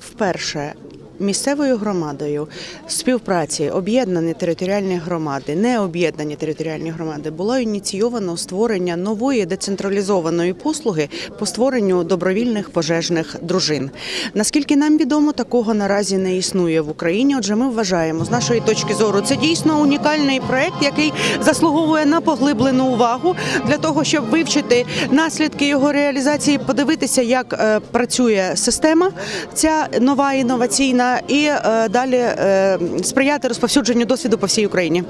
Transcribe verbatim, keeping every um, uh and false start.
Вперше місцевою громадою співпраці об'єднані територіальні громади, не об'єднані територіальні громади, було ініційовано створення нової децентралізованої послуги по створенню добровільних пожежних дружин. Наскільки нам відомо, такого наразі не існує в Україні, отже ми вважаємо, з нашої точки зору, це дійсно унікальний проєкт, який заслуговує на поглиблену увагу для того, щоб вивчити наслідки його реалізації, подивитися, як працює система, ця нова інноваційна, і далі сприяти розповсюдженню досвіду по всій Україні.